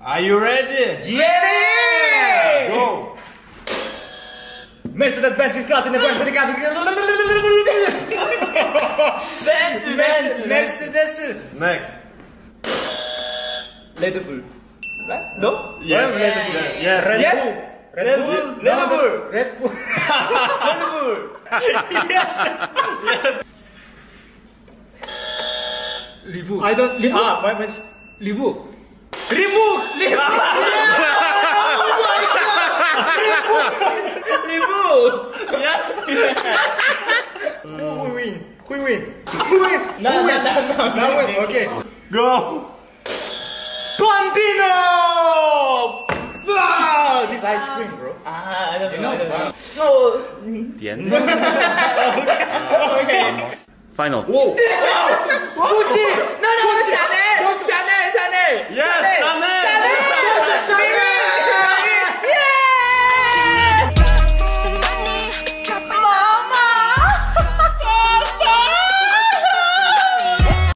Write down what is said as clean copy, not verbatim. Are you ready? Ready! Go! Mercedes Benz is class in the first regard. Benz! Mercedes! Next. Liverpool. What? No? Yes. Yes. Yes. Red Bull. Red Bull. Red Bull. Red Bull. Yes. Liverpool. I don't see. Ah, why much? Liverpool. Liverpool. Liverpool. Yes. Who win? Who win? Who win? No. Okay. Go. Bambino! Wow! This ice cream, bro. I don't know. So... The end? Okay. Final. Whoa! Gucci! No, Chanel! Chanel! Yes! Chanel!